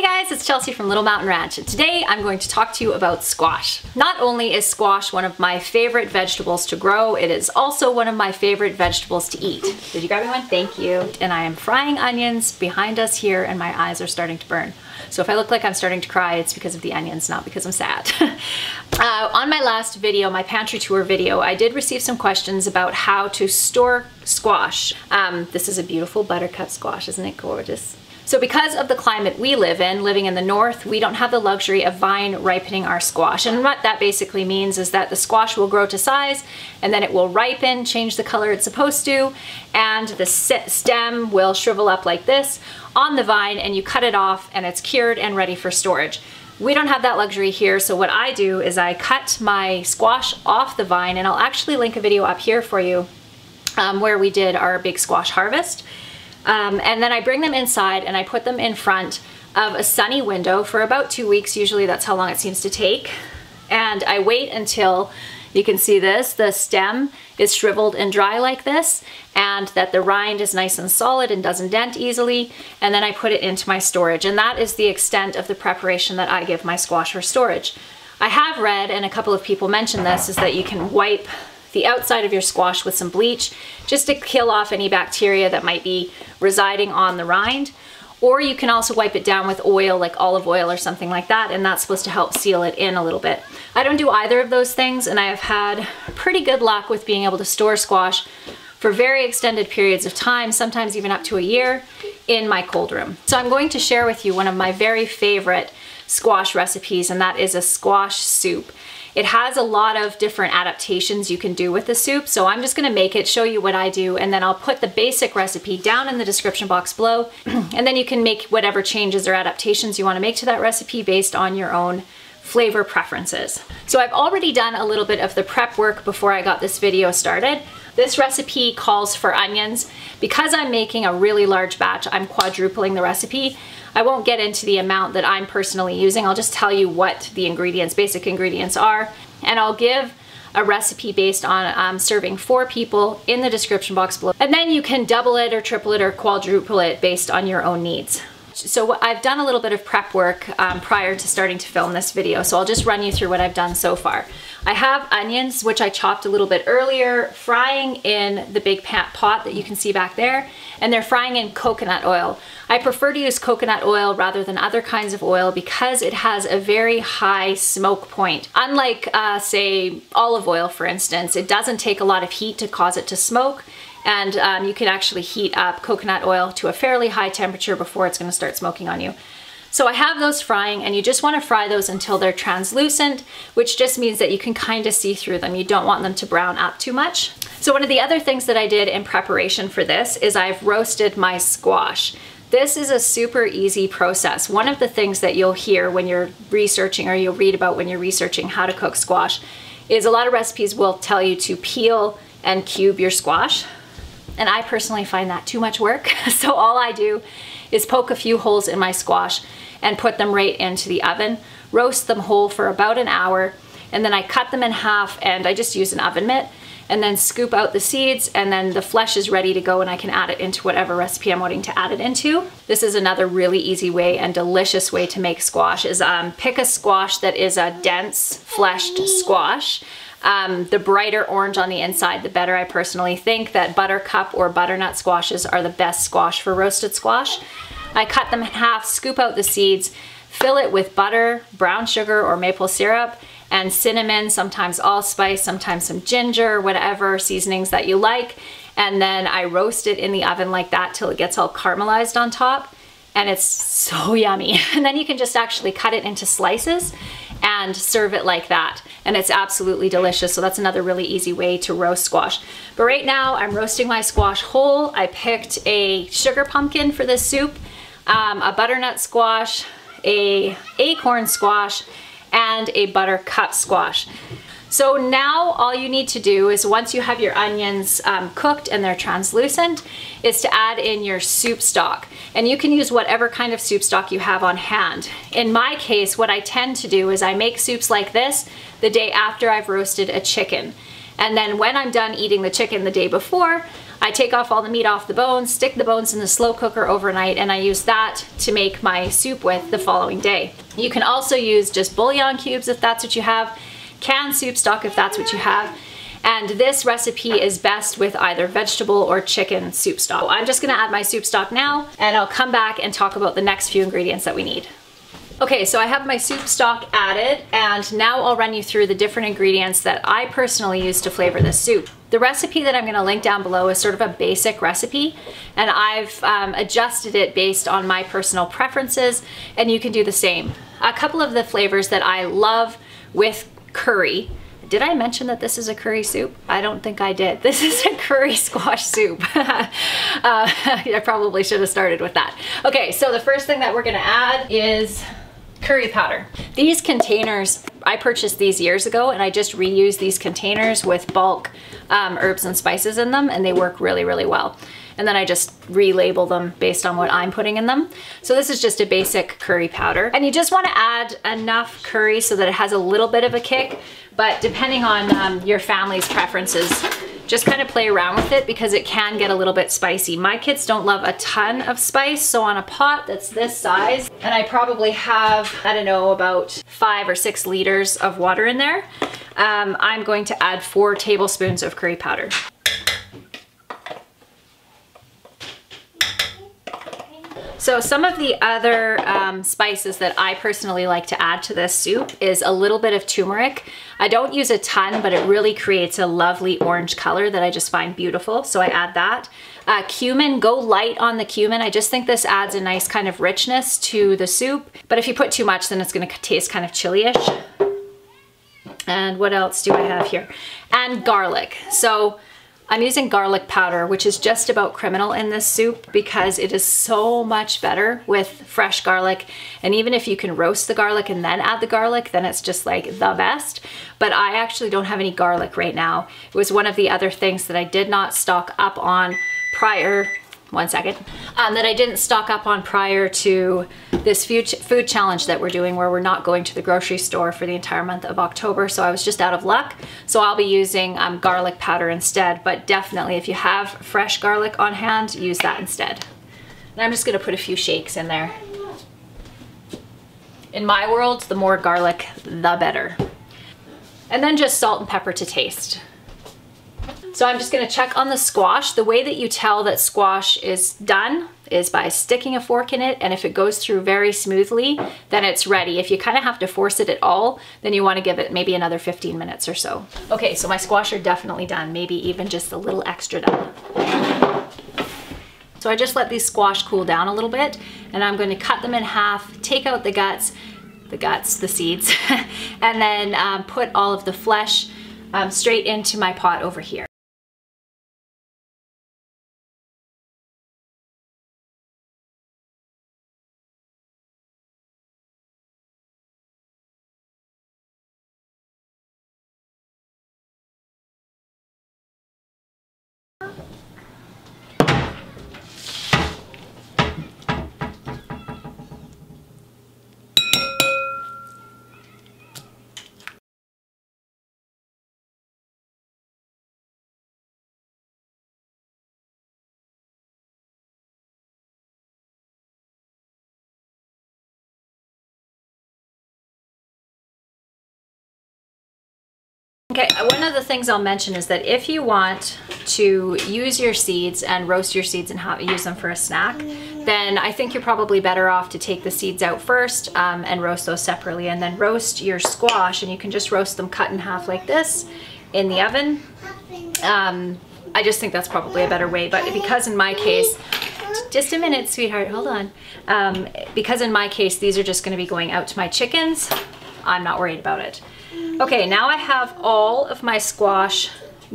Hey guys, it's Chelsea from Little Mountain Ranch. Today I'm going to talk to you about squash. Not only is squash one of my favorite vegetables to grow, it is also one of my favorite vegetables to eat. Did you grab me one? Thank you. And I am frying onions behind us here and my eyes are starting to burn. So if I look like I'm starting to cry, it's because of the onions, not because I'm sad. On my last video, my pantry tour video, I did receive some questions about how to store squash. This is a beautiful buttercup squash, isn't it gorgeous? So because of the climate we live in, living in the north, we don't have the luxury of vine ripening our squash. And what that basically means is that the squash will grow to size and then it will ripen, change the color it's supposed to, and the stem will shrivel up like this on the vine and you cut it off and it's cured and ready for storage. We don't have that luxury here, so what I do is I cut my squash off the vine, and I'll actually link a video up here for you where we did our big squash harvest. And then I bring them inside and I put them in front of a sunny window for about 2 weeks. Usually that's how long it seems to take. And I wait until, you can see this, the stem is shriveled and dry like this, and that the rind is nice and solid and doesn't dent easily. And then I put it into my storage. And that is the extent of the preparation that I give my squash for storage. I have read, and a couple of people mentioned this, is that you can wipe the outside of your squash with some bleach just to kill off any bacteria that might be residing on the rind. Or you can also wipe it down with oil, like olive oil or something like that, and that's supposed to help seal it in a little bit. I don't do either of those things, and I have had pretty good luck with being able to store squash for very extended periods of time, sometimes even up to a year, in my cold room. So I'm going to share with you one of my very favorite squash recipes, and that is a squash soup. It has a lot of different adaptations you can do with the soup, so I'm just gonna make it, show you what I do, and then I'll put the basic recipe down in the description box below, and then you can make whatever changes or adaptations you wanna make to that recipe based on your own flavor preferences. So I've already done a little bit of the prep work before I got this video started. This recipe calls for onions. Because I'm making a really large batch, I'm quadrupling the recipe. I won't get into the amount that I'm personally using. I'll just tell you what the ingredients, basic ingredients are, and I'll give a recipe based on serving 4 people in the description box below. And then you can double it or triple it or quadruple it based on your own needs. So I've done a little bit of prep work prior to starting to film this video, so I'll just run you through what I've done so far. I have onions, which I chopped a little bit earlier, frying in the big pot that you can see back there, and they're frying in coconut oil. I prefer to use coconut oil rather than other kinds of oil because it has a very high smoke point. Unlike, say, olive oil, for instance, it doesn't take a lot of heat to cause it to smoke. And you can actually heat up coconut oil to a fairly high temperature before it's going to start smoking on you. So I have those frying, and you just want to fry those until they're translucent, which just means that you can kind of see through them. You don't want them to brown up too much. So one of the other things that I did in preparation for this is I've roasted my squash. This is a super easy process. One of the things that you'll hear when you're researching, or you'll read about when you're researching how to cook squash, is a lot of recipes will tell you to peel and cube your squash. And I personally find that too much work. So all I do is poke a few holes in my squash and put them right into the oven, roast them whole for about an hour, and then I cut them in half, and I just use an oven mitt, and then scoop out the seeds, and then the flesh is ready to go and I can add it into whatever recipe I'm wanting to add it into. This is another really easy way and delicious way to make squash is pick a squash that is a dense fleshed squash. The brighter orange on the inside, the better. I personally think that buttercup or butternut squashes are the best squash for roasted squash. I cut them in half, scoop out the seeds, fill it with butter, brown sugar or maple syrup, and cinnamon, sometimes allspice, sometimes some ginger, whatever seasonings that you like. And then I roast it in the oven like that till it gets all caramelized on top. And it's so yummy. And then you can just actually cut it into slices and serve it like that. And it's absolutely delicious. So that's another really easy way to roast squash. But right now I'm roasting my squash whole. I picked a sugar pumpkin for this soup, a butternut squash, an acorn squash, and a buttercup squash. So now all you need to do is, once you have your onions cooked and they're translucent, is to add in your soup stock. And you can use whatever kind of soup stock you have on hand. In my case, what I tend to do is I make soups like this the day after I've roasted a chicken. And then when I'm done eating the chicken the day before, I take off all the meat off the bones, stick the bones in the slow cooker overnight, and I use that to make my soup with the following day. You can also use just bouillon cubes if that's what you have, canned soup stock if that's what you have. And this recipe is best with either vegetable or chicken soup stock. I'm just gonna add my soup stock now, and I'll come back and talk about the next few ingredients that we need. Okay, so I have my soup stock added, and now I'll run you through the different ingredients that I personally use to flavor this soup. The recipe that I'm gonna link down below is sort of a basic recipe, and I've adjusted it based on my personal preferences, and you can do the same. A couple of the flavors that I love with curry. Did I mention that this is a curry soup? I don't think I did. This is a curry squash soup. I probably should have started with that. Okay, so the first thing that we're gonna add is curry powder. These containers, I purchased these years ago, and I just reuse these containers with bulk herbs and spices in them, and they work really, really well. And then I just relabel them based on what I'm putting in them. So this is just a basic curry powder. And you just wanna add enough curry so that it has a little bit of a kick, but depending on your family's preferences, just kind of play around with it because it can get a little bit spicy. My kids don't love a ton of spice, so on a pot that's this size, and I probably have, I don't know, about 5 or 6 liters of water in there, I'm going to add 4 tablespoons of curry powder. So some of the other spices that I personally like to add to this soup is a little bit of turmeric. I don't use a ton, but it really creates a lovely orange color that I just find beautiful, so I add that. Cumin, go light on the cumin. I just think this adds a nice kind of richness to the soup, but if you put too much, then it's gonna taste kind of chili-ish. And what else do I have here? And garlic. So I'm using garlic powder, which is just about criminal in this soup because it is so much better with fresh garlic. And even if you can roast the garlic and then add the garlic, then it's just like the best. But I actually don't have any garlic right now. It was one of the other things that I did not stock up on prior, that I didn't stock up on prior to this food challenge that we're doing where we're not going to the grocery store for the entire month of October, so I was just out of luck. So I'll be using garlic powder instead, but definitely if you have fresh garlic on hand, use that instead. And I'm just gonna put a few shakes in there. In my world, the more garlic, the better. And then just salt and pepper to taste. So I'm just gonna check on the squash. The way that you tell that squash is done is by sticking a fork in it, and if it goes through very smoothly, then it's ready. If you kind of have to force it at all, then you wanna give it maybe another 15 minutes or so. Okay, so my squash are definitely done, maybe even just a little extra done. So I just let these squash cool down a little bit, and I'm gonna cut them in half, take out the seeds, and then put all of the flesh straight into my pot over here. Okay, one of the things I'll mention is that if you want to use your seeds and roast your seeds and use them for a snack, then I think you're probably better off to take the seeds out first and roast those separately, and then roast your squash, and you can just roast them cut in half like this in the oven. I just think that's probably a better way, but because in my case, just a minute, sweetheart, hold on. Because in my case, these are just gonna be going out to my chickens, I'm not worried about it. Okay, now I have all of my squash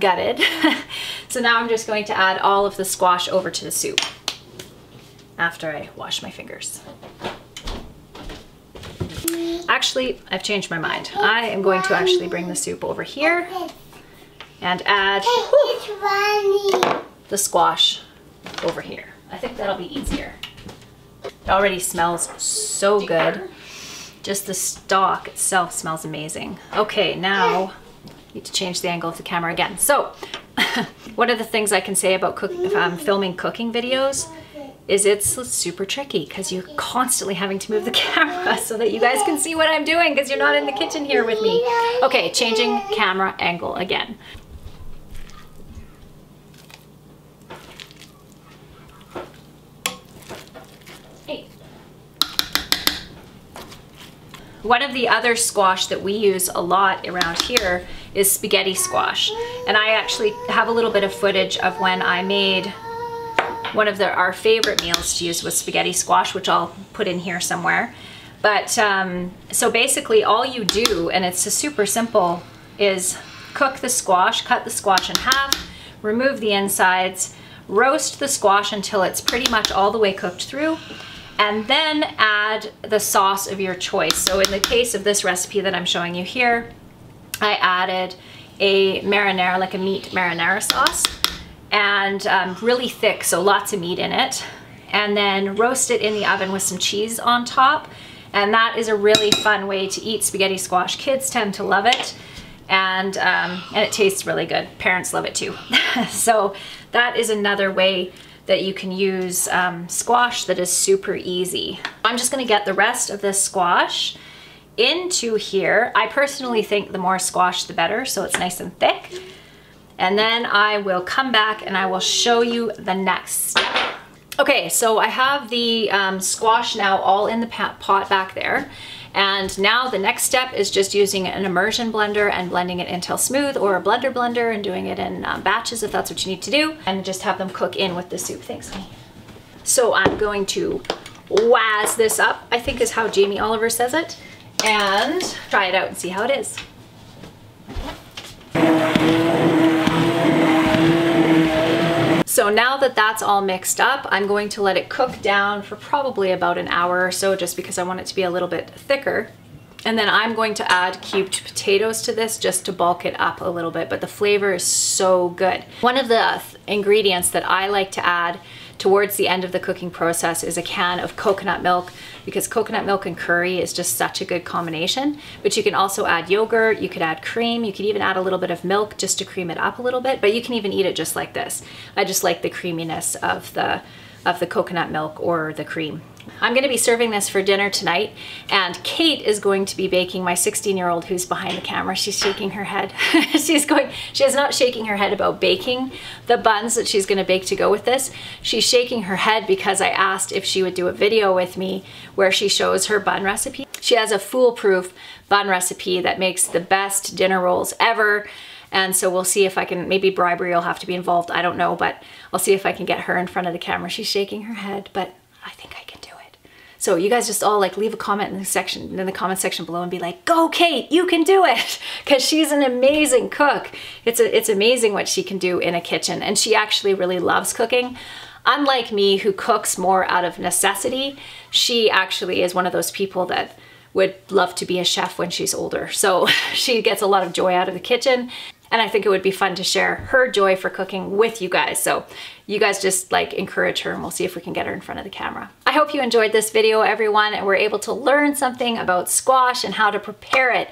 gutted. So now I'm just going to add all of the squash over to the soup after I wash my fingers. Actually, I've changed my mind. I am going to actually bring the soup over here and add the squash over here. I think that'll be easier. It already smells so good. Just the stalk itself smells amazing. Okay, now I need to change the angle of the camera again. So One of the things I can say about filming cooking videos is it's super tricky because you're constantly having to move the camera so that you guys can see what I'm doing because you're not in the kitchen here with me. Okay, changing camera angle again. One of the other squash that we use a lot around here is spaghetti squash. And I actually have a little bit of footage of when I made one of our favorite meals to use with spaghetti squash, which I'll put in here somewhere. But so basically all you do, and it's super simple, is cook the squash, cut the squash in half, remove the insides, roast the squash until it's pretty much all the way cooked through, and then add the sauce of your choice. So in the case of this recipe that I'm showing you here, I added a marinara, like a meat marinara sauce, and really thick, so lots of meat in it, and then roast it in the oven with some cheese on top. And that is a really fun way to eat spaghetti squash. Kids tend to love it, and it tastes really good. Parents love it too. So that is another way that you can use squash that is super easy. I'm just gonna get the rest of this squash into here. I personally think the more squash the better, so it's nice and thick. And then I will come back and I will show you the next step. Okay, so I have the squash now all in the pot back there. And now the next step is just using an immersion blender and blending it until smooth, or a blender and doing it in batches if that's what you need to do, and just have them cook in with the soup. Thanks, honey. So I'm going to wazz this up, I think is how Jamie Oliver says it, and try it out and see how it is. So now that that's all mixed up, I'm going to let it cook down for probably about an hour or so, just because I want it to be a little bit thicker. And then I'm going to add cubed potatoes to this just to bulk it up a little bit, but the flavor is so good. One of the ingredients that I like to add towards the end of the cooking process is a can of coconut milk, because coconut milk and curry is just such a good combination. But you can also add yogurt, you could add cream, you could even add a little bit of milk just to cream it up a little bit, but you can even eat it just like this. I just like the creaminess of the coconut milk or the cream. I'm gonna be serving this for dinner tonight, and Kate is going to be baking, my 16-year-old who's behind the camera. She's shaking her head. She is not shaking her head about baking the buns that she's gonna bake to go with this. She's shaking her head because I asked if she would do a video with me where she shows her bun recipe. She has a foolproof bun recipe that makes the best dinner rolls ever. And so we'll see if I can, maybe bribery will have to be involved, I don't know, but I'll see if I can get her in front of the camera. She's shaking her head, but I think I can do it. So you guys just all like leave a comment in the comment section below and be like, go Kate, you can do it. Cause she's an amazing cook. It's amazing what she can do in a kitchen. And she actually really loves cooking. Unlike me, who cooks more out of necessity, she actually is one of those people that would love to be a chef when she's older. So she gets a lot of joy out of the kitchen. And I think it would be fun to share her joy for cooking with you guys. So you guys just like encourage her, and we'll see if we can get her in front of the camera. I hope you enjoyed this video, everyone, and were able to learn something about squash and how to prepare it.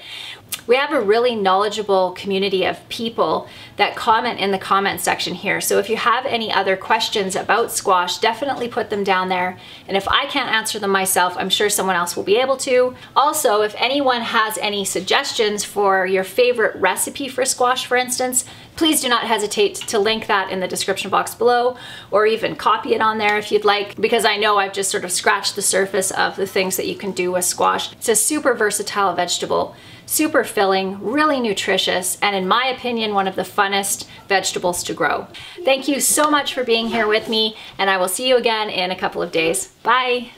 We have a really knowledgeable community of people that comment in the comment section here. So if you have any other questions about squash, definitely put them down there. And if I can't answer them myself, I'm sure someone else will be able to. Also, if anyone has any suggestions for your favorite recipe for squash, for instance, please do not hesitate to link that in the description box below, or even copy it on there if you'd like, because I know I've just sort of scratched the surface of the things that you can do with squash. It's a super versatile vegetable, super filling, really nutritious, and in my opinion, one of the funnest vegetables to grow. Thank you so much for being here with me, and I will see you again in a couple of days. Bye.